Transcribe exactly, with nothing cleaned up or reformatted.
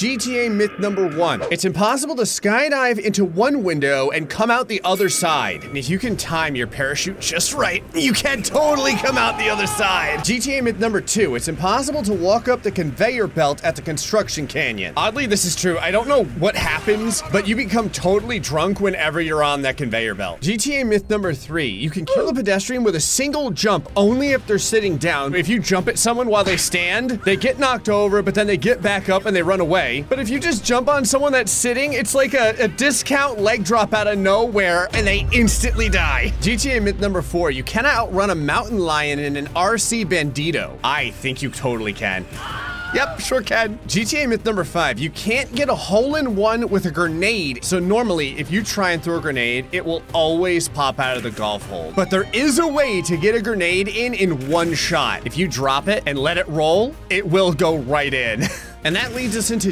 G T A myth number one. It's impossible to skydive into one window and come out the other side. And if you can time your parachute just right, you can totally come out the other side. G T A myth number two. It's impossible to walk up the conveyor belt at the construction canyon. Oddly, this is true. I don't know what happens, but you become totally drunk whenever you're on that conveyor belt. G T A myth number three. You can kill a pedestrian with a single jump only if they're sitting down. If you jump at someone while they stand, they get knocked over, but then they get back up and they run away. But if you just jump on someone that's sitting, it's like a, a discount leg drop out of nowhere and they instantly die. G T A myth number four. You cannot outrun a mountain lion in an R C Bandito. I think you totally can. Yep, sure can. G T A myth number five. You can't get a hole-in-one with a grenade. So normally, if you try and throw a grenade, it will always pop out of the golf hole. But there is a way to get a grenade in in one shot. If you drop it and let it roll, it will go right in. And that leads us into